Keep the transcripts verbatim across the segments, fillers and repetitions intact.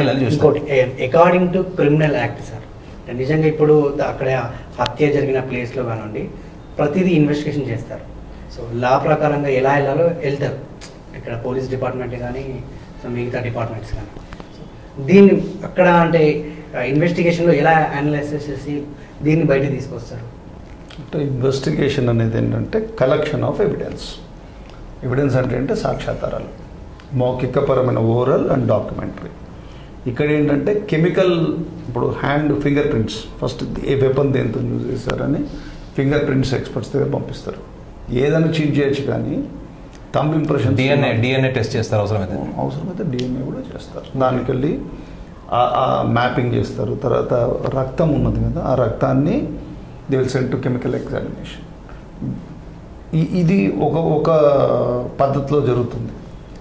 According to criminal act sir निजें इपू अ हत्य जगह प्लेस प्रतीदी इन्वेस्टिगेशन सो ला प्रकार इलास डिपार्टमेंट मिगता डिपार्टमेंट्स दी अटे इन्वेस्टिगेशन एनालिसिस दी बैठक इन्वेस्टिगेशन अने कलेक्शन ऑफ एविडेंस एविडेंस अंटे साक्षात्कार मौखिकपरम ओरल अंड डॉक्यूमेंटरी इकड़े केमिकल इप्पुडु hand finger prints first a weapon देंतो यूज चेशारनि फिंगर प्रिंट्स एक्सपर्ट्स दग्गर पंपिस्तारु एदना चीट चेयचु कानी thumb impression DNA DNA test चेस्तारु अवसरमैते अवसरमैते डीएनए कूडा चेस्तारु दानिकल्ली आ आ मैपिंग चेस्तारु तर्वात रक्तम उन्नदि कदा आ रक्तान्नि they will send to chemical examination इदी ओक ओक पद्धतिलो जरुगुतुंदी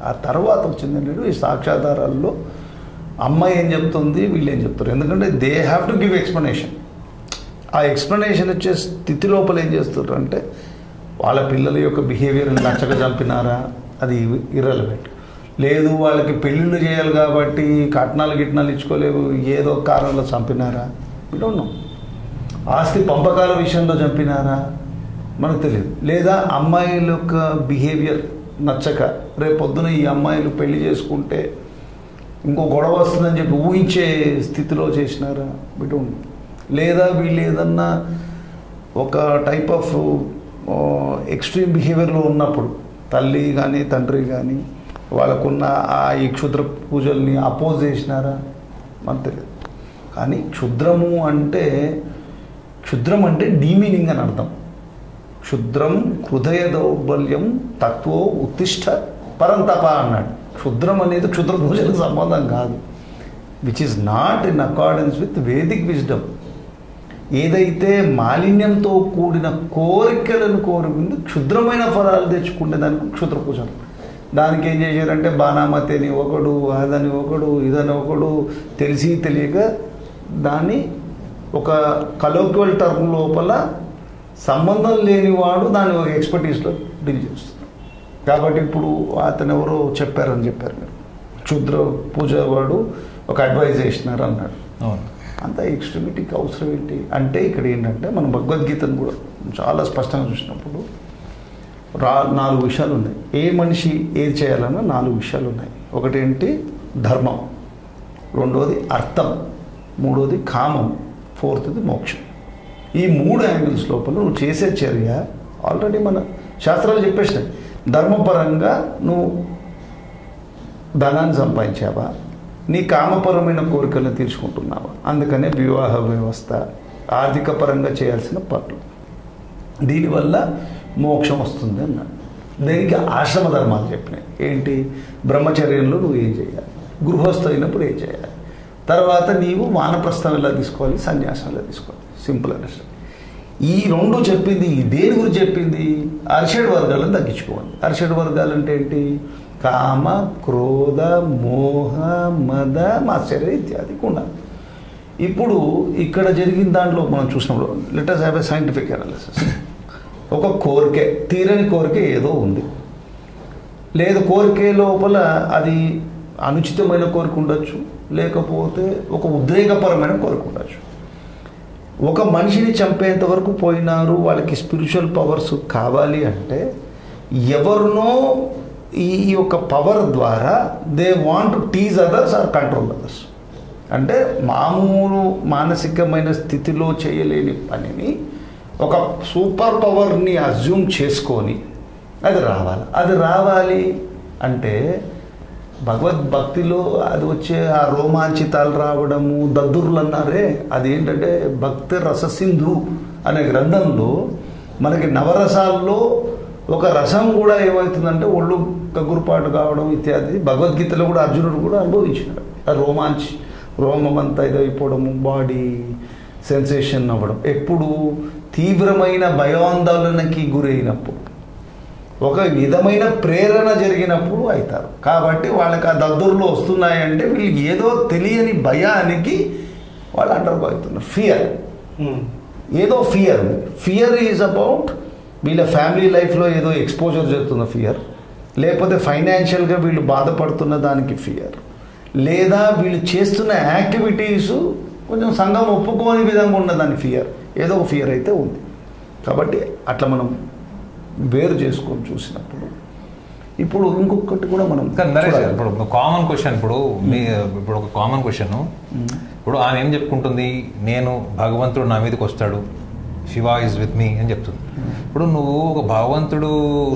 आ तर्वात वच्चिंदि एंटंटे ई साक्षाधाराल्लो अम्मा एम చెప్తుంది వీళ్ళు ఏం చెప్తారు ఎందుకంటే they have to give explanation ఆ ఎక్స్‌ప్లనేషన్ వచ్చే స్థితి లోపల ఏం చేస్తారు అంటే వాళ్ళ పిల్లల యొక్క బిహేవియర్ నచ్చక జంపినారా అది ఇర్రెలెవెంట్ లేదు వాళ్ళకి పెళ్ళిళ్ళు చేయాలి కాబట్టి కట్నాలు గిట్నాలు ఇచ్చుకోలేవు ఏదో కారణంలో చంపినారా వి డోంట్ నో ఆస్తి పంపకాల విషయంలో చంపినారా మనకు తెలియదు లేదా అమ్మాయిల యొక్క బిహేవియర్ నచ్చక రేపు పొద్దున ఈ అమ్మాయిలు పెళ్లి చేసుకుంటే ఇంకో గొడవ వస్తుందని చెప్పి ఊహించే స్థితిలో చేసినారా బిటూన్ లేదా వీళ్ళు ఏదన్నా ఒక టైప్ ఆఫ్ ఎక్స్ట్రీమ్ బిహేవియర్లో ఉన్నప్పుడు తల్లి కానీ తండ్రి కానీ వాళ్ళకున్న ఆ ఈ క్షుద్ర పూజల్ని అపోజ్ చేసినారా మనకు తెలియదు కానీ క్షుద్రము అంటే క్షుద్రం అంటే డీమీనింగ్ అని అర్థం క్షుద్రం హృదయ దౌర్బల్యం తత్వో ఉత్తిష్ట పరంతప అన్నాడు क्षुद्रमने क्षुद्र पूजन संबंध का which is not in accordance with Vedic wisdom एदैते मालिन्यम तो कूडिन कोरिकलनु कोरुकुंदो क्षुद्रमैन फलालु तेच्चुकुने दानिकि क्षुद्र पूजन दानिकि एं चेशारंटे बानामतेनि ओकडु आदनि ओकडु इदनि ओकडु तेलिसि तेलियक दानि ओक कलोक्वल टर्म लोपल संबंधं लेनि वाडु दानि ओक एक्सपर्टीस लो डील चेस्तारु काबट्टी इप्पुडु अतनु एवरो चेप्पारु अनि चेप्पारु मेरु क्षुद्र पूजवाडु ओक अड्वैस चेसिनारु अन्नाडु अवुनु अंत एक्सट्रीमिटीकी अवसरम एंटि अंटे इक्कड एंटंटे मनं भगवद्गीतनु कूडा चाला स्पष्टंगा चूसिनप्पुडु नालुगु विषयालु उन्नायि ए मनिषि एदि चेयालन्न नालुगु विषयालु उन्नायि ओकटि एंटि धर्मं रेंडोदि अर्थं मूडोदि कामं फोर्थ्दि मोक्षं ई मूडु యాంగిల్స్ లోపల నువ్వు చేసే చర్య ఆల్రెడీ మన శాస్త్రాలు చెప్పేసాయి ధర్మపరంగా నువ్వు ధనాన్ని సంపాదించావా నీ కామపరమైన కోరికలను తీర్చుకుంటున్నావా అందుకనే వివాహ వ్యవస్థ ఆర్థిక పరంగా చేయాల్సిన పనులు దీనివల్ల మోక్షం వస్తుంది అన్నాడు దీనికి ఆశ్రమ ధర్మాలు చెప్పినాయి ఏంటి బ్రహ్మచర్యంలో నువ్వు ఏం చేయాలి గృహస్థ అయినప్పుడు ఏం చేయాలి తర్వాత నీవు వానప్రస్థం ఎలా తీసుకోవాలి సన్యాసం ఎలా తీసుకోవాలి సింపుల్ అండి ఈ రెండు చెప్పింది దేని గురించి చెప్పింది అర్షడ్ వర్గాలను తగ్గించుకోవాలి అర్షడ్ వర్గాలు అంటే ఏంటి కామ క్రోధ మోహ మద మత్సర ఇత్యాది కూడా ఇప్పుడు ఇక్కడ జరిగిన దాంట్లో మనం చూసినప్పుడు let us have a scientific analysis ఒక కోర్కే తీరని కోర్కే ఏదో ఉంది లేదు కోర్కే లోపల అది అనుచితమైన కోర్కు ఉండొచ్చు లేకపోతే ఒక ఉద్రేకపరమైన కోర్కు ఉండొచ్చు ఒక మనిషిని చంపేంత వరకు పోయినారు వాళ్ళకి స్పిరిచువల్ పవర్స్ కావాలి అంటే ఎవర్నో ఈ ఒక పవర్ ద్వారా they want to tease others or control others అంటే మామూలు మానసికమైన స్థితిలో చేయలేని పనిని ఒక సూపర్ పవర్ని అజ్యూమ్ చేసుకొని అది రావాలి అది రావాలి అంటే భగవద్భక్తిలో అది వచ్చే ఆ రోమాంచితాలు రావడము దద్దుర్లు అన్నారే అదేంటంటే భక్తి రససింధు అనే గ్రంథంలో మనకి నవరసాల్లో ఒక రసం కూడా ఏమవుతుందంటే ఒళ్ళు కగురుపాటు కావడం ఇత్యాది భగవద్గీతలో కూడా అర్జునుడు కూడా అనుభవించాడు ఆ రోమాంచ్ రోమం అంతా ఇదైపోవడము బాడీ సెన్సేషన్ అవ్వడం ఎప్పుడు తీవ్రమైన భయాందోళనకి గురైనప్పుడు ఒక విధమైన ప్రేరణ జరిగినప్పుడు అవుతారు కాబట్టి వాళ్ళకి ఆ దద్దుర్లు వస్తున్నాయి అంటే వీళ్ళు ఏదో తెలియని భయానికి వాళ్ళు అండర్‌గో అవుతున్నారు ఫియర్ ఏదో ఫియర్ ఫియర్ ఈజ్ అబౌట్ వీళ్ళ ఫ్యామిలీ లైఫ్లో ఏదో ఎక్స్పోజర్ జరుగుతున్న ఫియర్ లేకపోతే ఫైనాన్షియల్గా వీళ్ళు బాధపడుతున్న దానికి ఫియర్ లేదా వీళ్ళు చేస్తున్న యాక్టివిటీస్ కొంచెం సంఘం ఒప్పుకోని విధంగా ఉన్నదని ఫియర్, ఏదో ఒక ఫియర్ అయితే ఉంది. కాబట్టి అట్లా మనం వేరు చేసుకొని చూసినప్పుడు ఇప్పుడు ఇంకొకటి కూడా మనం ఇప్పుడు కామన్ క్వశ్చన్ ఇప్పుడు మీ ఇప్పుడు ఒక కామన్ క్వశ్చన్ ఇప్పుడు ఆమె ఏం చెప్పుకుంటుంది, నేను భగవంతుడు నా మీదకి వస్తాడు, శివ ఈజ్ విత్ మీ అని చెప్తుంది. ఇప్పుడు నువ్వు ఒక భగవంతుడు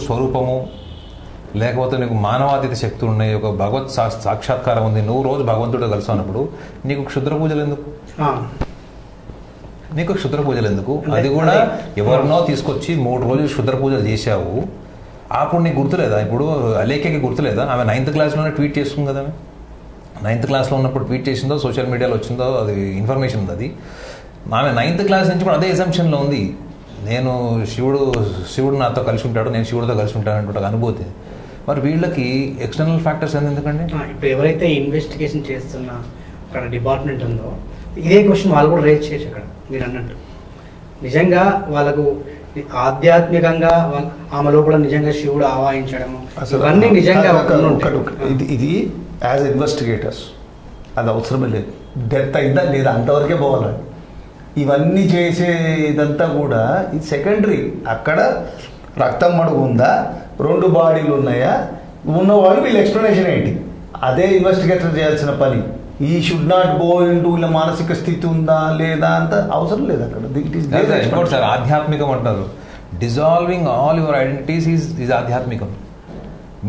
స్వరూపము లేకపోతే నీకు మానవాతీత శక్తులు ఉన్నాయి, ఒక భగవత్ సాక్షాత్కారం ఉంది, నువ్వు రోజు భగవంతుడితో కలిసినప్పుడు నీకు క్షుద్ర పూజలు ఎందుకు? నీకు క్షుద్ర పూజలు ఎందుకు? అది కూడా ఎవరినో తీసుకొచ్చి మూడు రోజులు క్షుద్ర పూజలు చేశావు, అప్పుడు నీకు గుర్తులేదా? ఇప్పుడు అలేఖకి గుర్తులేదా? ఆమె నైన్త్ క్లాస్లోనే ట్వీట్ చేస్తుంది కదా, నైన్త్ క్లాస్లో ఉన్నప్పుడు ట్వీట్ చేసిందో సోషల్ మీడియాలో వచ్చిందో అది ఇన్ఫర్మేషన్ ఉంది. అది ఆమె నైన్త్ క్లాస్ నుంచి కూడా అదే ఎజంప్షన్లో ఉంది, నేను శివుడు శివుడు నాతో కలిసి ఉంటాడు, నేను శివుడితో కలిసి ఉంటాను అంటే అనుభూతి. మరి వీళ్ళకి ఎక్స్టర్నల్ ఫ్యాక్టర్స్ అని ఎందుకండి? ఇప్పుడు ఎవరైతే ఇన్వెస్టిగేషన్ చేస్తున్న అక్కడ డిపార్ట్మెంట్ ఉందో ఇదే క్వశ్చన్ వాళ్ళు కూడా రేజ్ చేయొచ్చు. అక్కడ మీరు అన్నట్టు నిజంగా వాళ్ళకు ఆధ్యాత్మికంగా ఆమె లోపల నిజంగా శివుడు ఆవాహించడము అన్నీ నిజంగా ఇది యాజ్ ఇన్వెస్టిగేటర్స్ అది అవసరమే లేదు. డెత్ అయిందా లేదా అంతవరకే పోవాలండి. ఇవన్నీ చేసేదంతా కూడా ఇది సెకండరీ. అక్కడ రక్తం మడుగు ఉందా, రెండు బాడీలు ఉన్నాయా, ఉన్నవాళ్ళు వీళ్ళ ఎక్స్ప్లెనేషన్ ఏంటి, అదే ఇన్వెస్టిగేటర్ చేయాల్సిన పని. ఈ షుడ్ నాట్ గో ఇంటూ వీళ్ళ మానసిక స్థితి ఉందా లేదా అంత అవసరం లేదు అక్కడ. సార్ ఆధ్యాత్మికం అంటారు, dissolving all your identities is is ఆధ్యాత్మికం.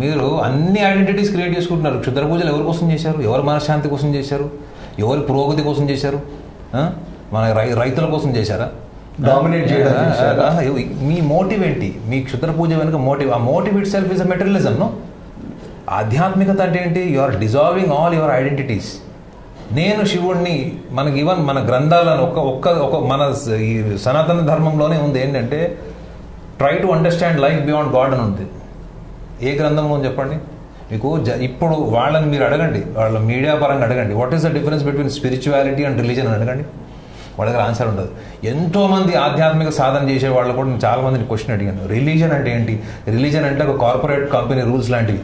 మీరు అన్ని ఐడెంటిటీస్ క్రియేట్ చేసుకుంటున్నారు. క్షుద్ర పూజలు ఎవరి కోసం చేశారు? ఎవరి మనశ్శాంతి కోసం చేశారు? ఎవరి పురోగతి కోసం చేశారు? మన రై రైతుల కోసం చేశారా? డామినేట్ చేయడం మీ మోటివ్ ఏంటి? మీ క్షుద్ర పూజ వెనుక మోటివ్, ఆ motive itself is a materialism. ఆధ్యాత్మికత అంటే ఏంటి? You are dissolving all your identities. నేను శివుడిని మనకి ఈవెన్ మన గ్రంథాలను ఒక ఒక్క ఒక మన ఈ సనాతన ధర్మంలోనే ఉంది ఏంటంటే try to understand life beyond God అని ఉంది. ఏ గ్రంథంలో చెప్పండి మీకు? జ ఇప్పుడు వాళ్ళని మీరు అడగండి, వాళ్ళ మీడియా పరంగా అడగండి, what is the difference between spirituality and religion అని అడగండి, వాళ్ళ దగ్గర ఆన్సర్ ఉండదు. ఎంతోమంది ఆధ్యాత్మిక సాధన చేసే వాళ్ళు కూడా నేను చాలామందిని క్వశ్చన్ అడిగాను, రిలీజన్ అంటే ఏంటి? రిలీజన్ అంటే ఒక కార్పొరేట్ కంపెనీ రూల్స్ లాంటివి.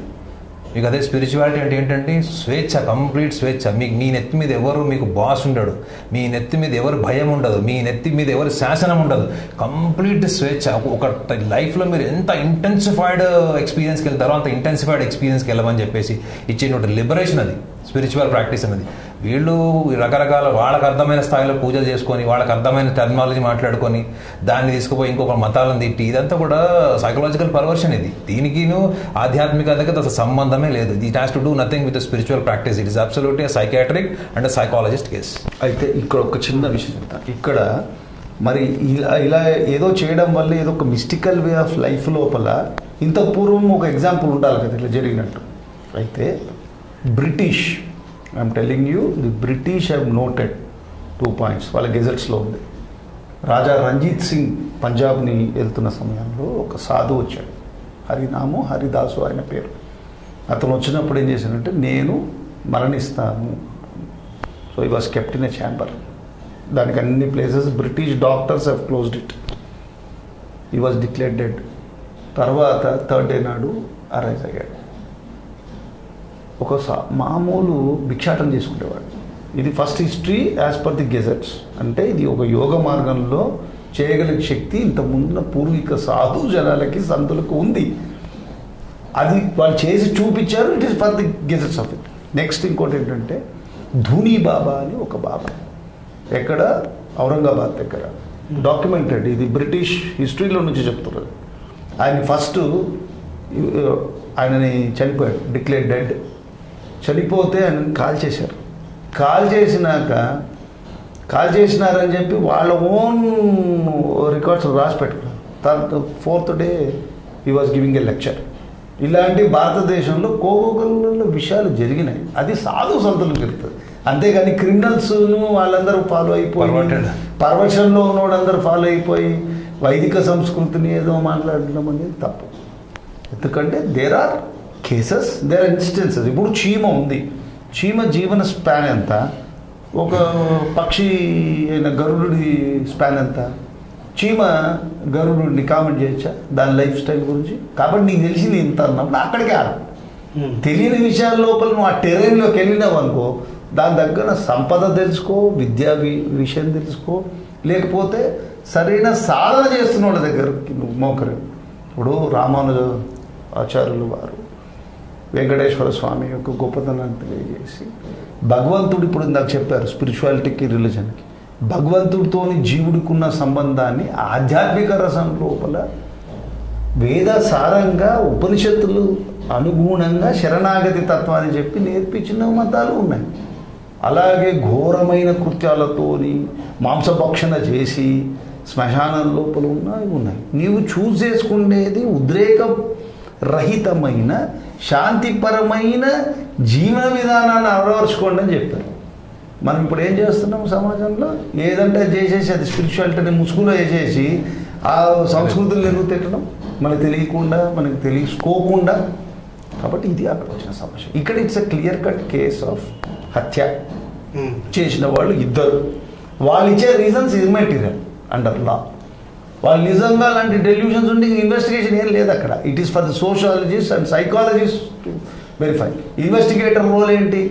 మీకు అదే స్పిరిచువాలిటీ అంటే ఏంటంటే స్వేచ్ఛ, కంప్లీట్ స్వేచ్ఛ. మీకు మీ నెత్తి మీద ఎవరు మీకు బాస్ ఉండడు, మీ నెత్తి మీద ఎవరు భయం ఉండదు, మీ నెత్తి మీద ఎవరు శాసనం ఉండదు, కంప్లీట్ స్వేచ్ఛ. ఒక లైఫ్లో మీరు ఎంత ఇంటెన్సిఫైడ్ ఎక్స్పీరియన్స్కి వెళ్తారో అంత ఇంటెన్సిఫైడ్ ఎక్స్పీరియన్స్కి వెళ్ళమని చెప్పేసి ఇచ్చేటువంటి లిబరేషన్ అది స్పిరిచువల్ ప్రాక్టీస్ అనేది. వీళ్ళు రకరకాల వాళ్ళకు అర్థమైన స్థాయిలో పూజలు చేసుకొని వాళ్ళకి అర్థమైన టెర్మినాలజీ మాట్లాడుకొని దాన్ని తీసుకుపోయి ఇంకొక మతాలను తిట్టి ఇదంతా కూడా సైకలాజికల్ పర్వర్షన్. ఇది దీనికిను ఆధ్యాత్మికతకి అసలు సంబంధమే లేదు. It has to do nothing with spiritual practice. It is absolutely psychiatric and psychologist case. అయితే ఇక్కడ ఒక చిన్న విషయం, ఇక్కడ మరి ఇలా ఇలా ఏదో చేయడం వల్ల ఏదో ఒక మిస్టికల్ వే ఆఫ్ లైఫ్ లోపల ఇంత పూర్వం ఒక ఎగ్జాంపుల్ ఉండాలి కదా ఇట్లా జరిగినట్టు. అయితే British, I'm telling you, the British have noted two points వాళ్ళ గెజెట్స్లో ఉంది. రాజా రంజిత్ సింగ్ పంజాబ్ని వెళ్తున్న సమయంలో ఒక సాధువు వచ్చాడు, హరినాము హరిదాసు ఆయన పేరు. అతను వచ్చినప్పుడు ఏం చేశానంటే నేను మరణిస్తాను, so he was kept in a chamber. దానికి అన్ని places British doctors have closed it. He was declared dead. తర్వాత థర్డ్ డే నాడు అరైజ్ అయ్యాడు. ఒక మామూలు భిక్షాటం చేసుకునేవాడు. ఇది first history as per the gazettes. అంటే ఇది ఒక యోగ మార్గంలో చేయగలిగే శక్తి ఇంత ముందున పూర్వీక సాధు జనాలకి సంతులకు ఉంది. అది వాళ్ళు చేసి చూపించారు. It is for the gazettes of it. Next ఇంకోటి ఏంటంటే ధూని బాబా అని ఒక బాబా, ఎక్కడ ఔరంగాబాద్ దగ్గర డాక్యుమెంటెడ్, ఇది బ్రిటిష్ హిస్టరీలో నుంచి చెప్తున్నారు. ఆయన ఫస్ట్ ఆయనని చనిపోయాడు, డిక్లేర్ డెడ్. చనిపోతే ఆయనని కాల్ చేశారు. కాల్ చేసినాక కాల్ చేసినారని చెప్పి వాళ్ళ ఓన్ రికార్డ్స్ రాసి పెట్టుకున్నారు. తర్వాత fourth day he was giving a lecture. ఇలాంటి భారతదేశంలో కోకోకల్లో విషయాలు జరిగినాయి. అది సాధు సంతులు జరుగుతుంది. అంతేగాని క్రిమినల్స్ను వాళ్ళందరూ ఫాలో అయిపోయి, పర్వర్షన్లో ఉన్నోడందరూ ఫాలో అయిపోయి వైదిక సంస్కృతిని ఏదో మాట్లాడడం అనేది తప్పు. ఎందుకంటే there are cases, there are instances. ఇప్పుడు చీమ ఉంది, చీమ జీవన స్పాన్ ఎంత? ఒక పక్షి అయిన గరుడి స్పాన్ ఎంత? చీమ గరుడిని కామెంట్ చేయొచ్చా దాని లైఫ్ స్టైల్ గురించి? కాబట్టి నీకు తెలిసింది ఇంత అన్నప్పుడు అక్కడికే ఆరు. తెలియని విషయాల లోపల నువ్వు ఆ టెర్రైన్లోకి వెళ్ళినావు అనుకో, దాని దగ్గర సంపద తెలుసుకో, విద్యా విషయం తెలుసుకో, లేకపోతే సరైన సాధన చేస్తున్న వాళ్ళ దగ్గరికి నువ్వు మోకరు. ఇప్పుడు రామానుజ ఆచార్యులు వారు వెంకటేశ్వర స్వామి యొక్క గొప్పతనాన్ని తెలియజేసి భగవంతుడు ఇప్పుడు నాకు చెప్పారు స్పిరిచువాలిటీకి రిలీజన్కి భగవంతుడితోని జీవుడికి ఉన్న సంబంధాన్ని ఆధ్యాత్మిక రసం లోపల వేద సారంగా ఉపనిషత్తులు అనుగుణంగా శరణాగతి తత్వాన్ని చెప్పి నేర్పించిన మతాలు ఉన్నాయి. అలాగే ఘోరమైన కృత్యాలతోని మాంసభక్షణ చేసి శ్మశానం లోపల ఉన్నాయి ఉన్నాయి నీవు చూస్ చేసుకునేది ఉద్రేక రహితమైన శాంతిపరమైన జీవన విధానాన్ని అలవర్చుకోండి అని చెప్పారు. మనం ఇప్పుడు ఏం చేస్తున్నాం సమాజంలో, ఏదంటే చేసేసి అది స్పిరిచువాలిటీని ముసుగులో వేసేసి ఆ సంస్కృతులు ఎదురు తిట్టడం మనకు తెలియకుండా మనకు తెలుసుకోకుండా. కాబట్టి ఇది అక్కడ వచ్చిన సమస్య. ఇక్కడ it's a clear cut case of హత్య చేసిన వాళ్ళు ఇద్దరు, వాళ్ళు ఇచ్చే రీజన్స్ ఇమ్మెటీరియల్ అండర్ లా. వాళ్ళు నిజంగా అలాంటి డెల్యూషన్స్ ఉంటే ఇన్వెస్టిగేషన్ ఏం లేదు అక్కడ. It is for the sociologist and psychologist verify. Investigator role ఏంటి?